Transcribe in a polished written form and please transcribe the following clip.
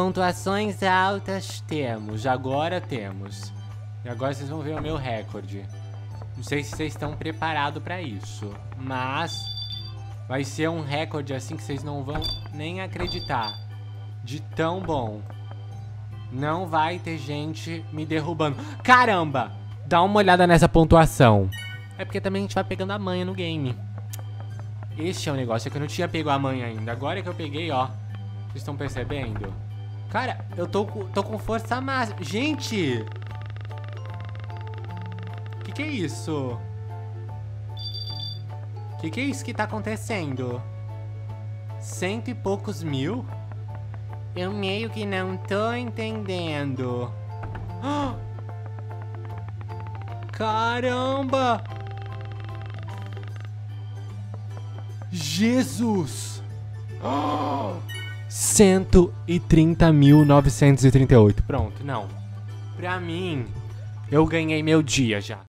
Pontuações altas temos, agora temos. E agora vocês vão ver o meu recorde. Não sei se vocês estão preparados pra isso, mas vai ser um recorde assim que vocês não vão nem acreditar. De tão bom. Não vai ter gente me derrubando. Caramba! Dá uma olhada nessa pontuação. É porque também a gente vai pegando a manha no game. Este é um negócio que eu não tinha pego a manha ainda. Agora que eu peguei, ó. Vocês estão percebendo? Cara, eu tô com força máxima. Gente! Que é isso? Que é isso que tá acontecendo? 100 e poucos mil? Eu meio que não tô entendendo. Caramba! Jesus! 130.938. Pronto, não. Pra mim, eu ganhei meu dia já.